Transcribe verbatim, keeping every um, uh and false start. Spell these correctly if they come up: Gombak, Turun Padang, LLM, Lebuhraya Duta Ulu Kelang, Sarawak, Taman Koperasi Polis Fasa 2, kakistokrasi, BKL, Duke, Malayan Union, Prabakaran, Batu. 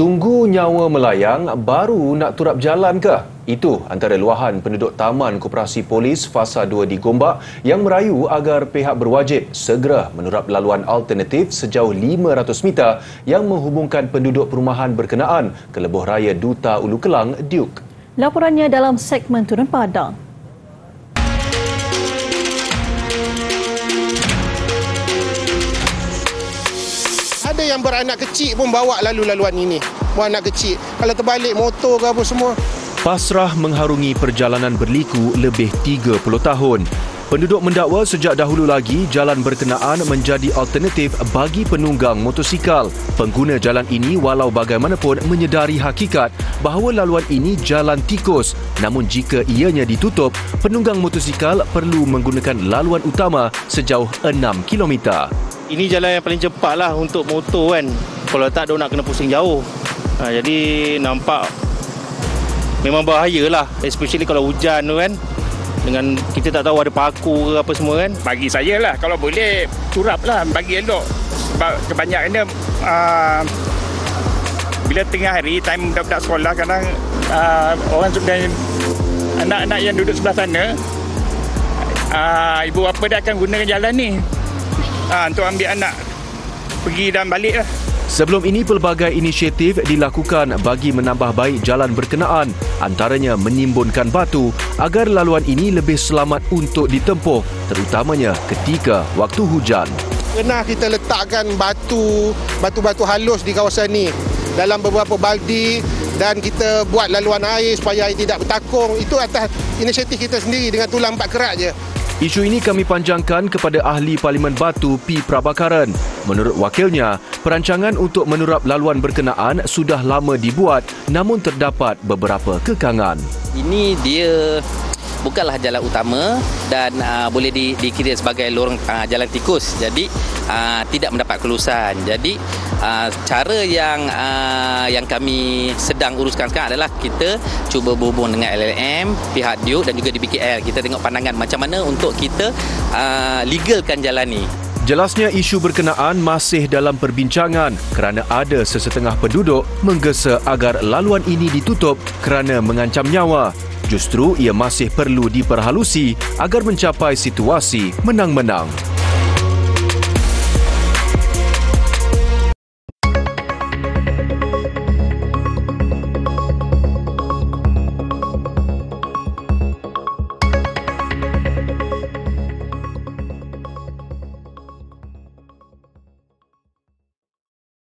Tunggu nyawa melayang baru nak turap jalan ke? Itu antara luahan penduduk Taman Koperasi Polis Fasa dua di Gombak yang merayu agar pihak berwajib segera menurap laluan alternatif sejauh lima ratus meter yang menghubungkan penduduk perumahan berkenaan ke Lebuhraya Duta Ulu Kelang, Duke. Laporannya dalam segmen Turun Padang. Ada yang beranak kecil pun bawa lalu-laluan ini. Beranak kecil. Kalau terbalik motor ke apa semua. Pasrah mengharungi perjalanan berliku lebih tiga puluh tahun. Penduduk mendakwa sejak dahulu lagi jalan berkenaan menjadi alternatif bagi penunggang motosikal. Pengguna jalan ini walau bagaimanapun menyedari hakikat bahawa laluan ini jalan tikus. Namun jika ianya ditutup, penunggang motosikal perlu menggunakan laluan utama sejauh enam kilometer. Ini jalan yang paling cepat lah untuk motor kan. Kalau tak, dia nak kena pusing jauh. Ha, jadi nampak memang bahaya lah. Especially kalau hujan tu kan. Dengan kita tak tahu ada paku ke apa semua kan. Bagi saya lah, kalau boleh turap lah bagi elok. Sebab kebanyakannya uh, bila tengah hari, time budak-budak sekolah kadang uh, orang sudah anak-anak yang duduk sebelah sana. Uh, ibu apa dia akan gunakan jalan ni. Ha, untuk ambil anak pergi dan baliklah. Sebelum ini pelbagai inisiatif dilakukan bagi menambah baik jalan berkenaan, antaranya menimbunkan batu agar laluan ini lebih selamat untuk ditempuh, terutamanya ketika waktu hujan. Kena kita letakkan batu, batu-batu halus di kawasan ini dalam beberapa baldi dan kita buat laluan air supaya air tidak bertakung. Itu atas inisiatif kita sendiri dengan tulang empat kerat je. Isu ini kami panjangkan kepada ahli Parlimen Batu P. Prabakaran. Menurut wakilnya, perancangan untuk menurap laluan berkenaan sudah lama dibuat namun terdapat beberapa kekangan. Ini dia bukanlah jalan utama dan uh, boleh di, dikira sebagai lorong uh, jalan tikus. Jadi uh, tidak mendapat kelulusan. Jadi uh, cara yang uh, yang kami sedang uruskan sekarang adalah kita cuba berhubung dengan L L M, pihak Duke dan juga di B K L. Kita tengok pandangan macam mana untuk kita uh, legalkan jalan ni. Jelasnya isu berkenaan masih dalam perbincangan kerana ada sesetengah penduduk menggesa agar laluan ini ditutup kerana mengancam nyawa. Justru ia masih perlu diperhalusi agar mencapai situasi menang-menang.